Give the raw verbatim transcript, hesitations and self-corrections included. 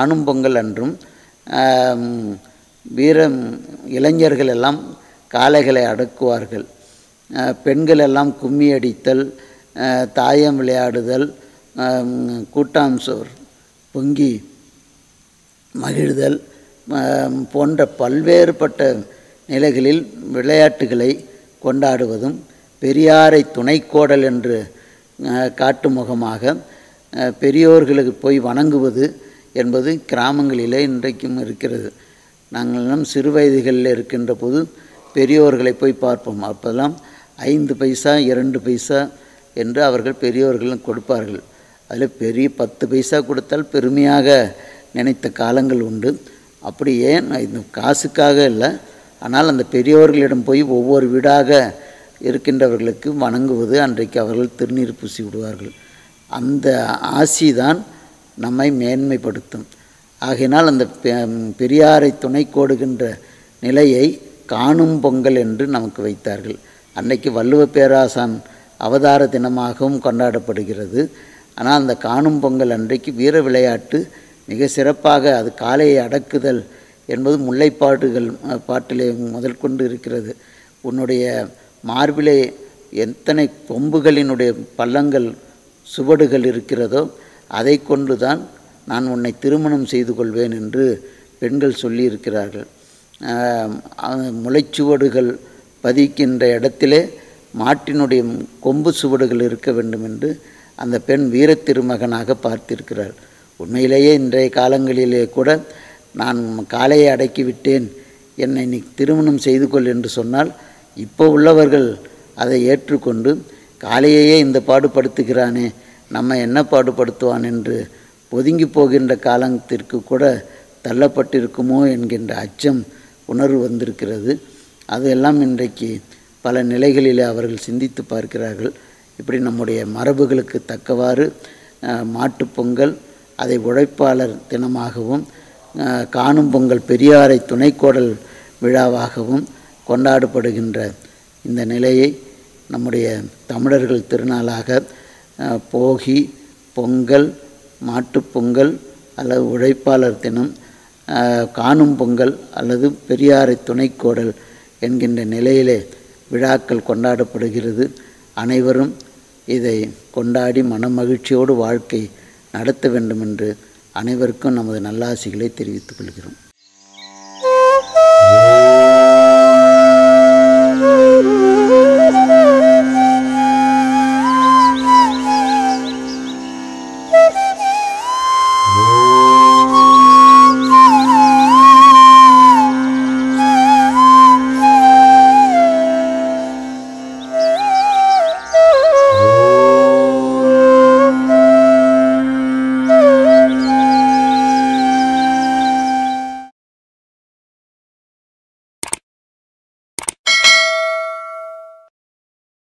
காணும் பொங்கல் அன்றும் வீரம் இளைஞர்கள் எல்லாம் காளைகளை அடக்குவார்கள். பெண்கள் எல்லாம் கும்மி அடித்தல், தாயம் விளையாடுதல், கூட்டாம் சோர் பொங்கி மகிழ்தல் போன்ற பல்வேறுபட்ட நிலைகளில் விளையாட்டுகளை கொண்டாடுவதும், பெரியாரை துணைக்கோடல் என்று காட்டுமுகமாக பெரியோர்களுக்கு போய் வணங்குவது என்பது கிராமங்களிலே இன்றைக்கும் இருக்கிறது. நாங்களெல்லாம் சிறு வயதுகளில் இருக்கின்ற போது பெரியோர்களை போய் பார்ப்போம். அப்போதெல்லாம் ஐந்து பைசா இரண்டு பைசா என்று அவர்கள் பெரியோர்களும் கொடுப்பார்கள். அதில் பெரிய பத்து பைசா கொடுத்தால் பெருமையாக நினைத்த காலங்கள் உண்டு. அப்படி ஏன் இந்த காசுக்காக இல்லை, ஆனால் அந்த பெரியோர்களிடம் போய் ஒவ்வொரு வீடாக இருக்கின்றவர்களுக்கு வணங்குவது, அன்றைக்கு அவர்கள் திருநீர் பூசி விடுவார்கள். அந்த ஆசிதான் நம்மை மேன்மைப்படுத்தும். ஆகையினால் அந்த பெரியாரை துணை கோடுகின்ற நிலையை காணும் பொங்கல் என்று நமக்கு வைத்தார்கள். அன்றைக்கு வள்ளுவ பேராசான் அவதார தினமாகவும் கொண்டாடப்படுகிறது. ஆனால் அந்த காணும் பொங்கல் அன்றைக்கு வீர விளையாட்டு மிக சிறப்பாக, அது காளையை அடக்குதல் என்பது முல்லைப்பாடுகள் பாட்டிலே முதல் கொண்டு இருக்கிறது. உன்னுடைய மார்பிலே எத்தனை கொம்புகளினுடைய பள்ளங்கள் சுவடுகள் இருக்கிறதோ அதை கொண்டு தான் நான் உன்னை திருமணம் செய்து கொள்வேன் என்று பெண்கள் சொல்லியிருக்கிறார்கள். முளைச்சுவடுகள் பதிக்கின்ற இடத்திலே மாட்டினுடைய கொம்பு சுவடுகள் இருக்க வேண்டும் என்று அந்த பெண் வீர திருமகனாக பார்த்திருக்கிறார். உண்மையிலேயே இன்றைய காலங்களிலே கூட நான் காளையை அடக்கிவிட்டேன், என்னை நீ திருமணம் செய்து கொள் என்று சொன்னால் இப்போ உள்ளவர்கள் அதை ஏற்றுக்கொண்டு காளையையே இந்த பாடுபடுத்துகிறானே நம்ம என்ன பாடுபடுத்துவான் என்று ஒதுங்கி போகின்ற காலத்திற்கு கூட தள்ளப்பட்டிருக்குமோ என்கின்ற அச்சம் உணர்வு வந்திருக்கிறது. அதெல்லாம் இன்றைக்கு பல நிலைகளிலே அவர்கள் சிந்தித்து பார்க்கிறார்கள். இப்படி நம்முடைய மரபுகளுக்கு தக்கவாறு மாட்டுப்பொங்கல் அதை உழைப்பாளர் தினமாகவும், காணும் பொங்கல் பெரியாரை துணைக்கோடல் விழாவாகவும் கொண்டாடப்படுகின்ற இந்த நிலையை நம்முடைய தமிழர்கள் திருநாளாக போகி, பொங்கல், மாட்டுப்பொங்கல் அல்லது உழைப்பாளர் தினம், காணும் பொங்கல் அல்லது பெரியாரை துணைக்கோடல் என்கின்ற நிலையிலே விழாக்கள் கொண்டாடப்படுகிறது. அனைவரும் இதை கொண்டாடி மனமகிழ்ச்சியோடு வாழ்க்கை நடத்த வேண்டும் என்று அனைவருக்கும் நமது நல்லாசிகளை தெரிவித்துக் கொள்கிறோம்.